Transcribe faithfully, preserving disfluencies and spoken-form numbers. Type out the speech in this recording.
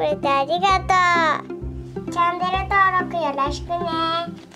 くれてありがとう。チャンネル登録よろしくね。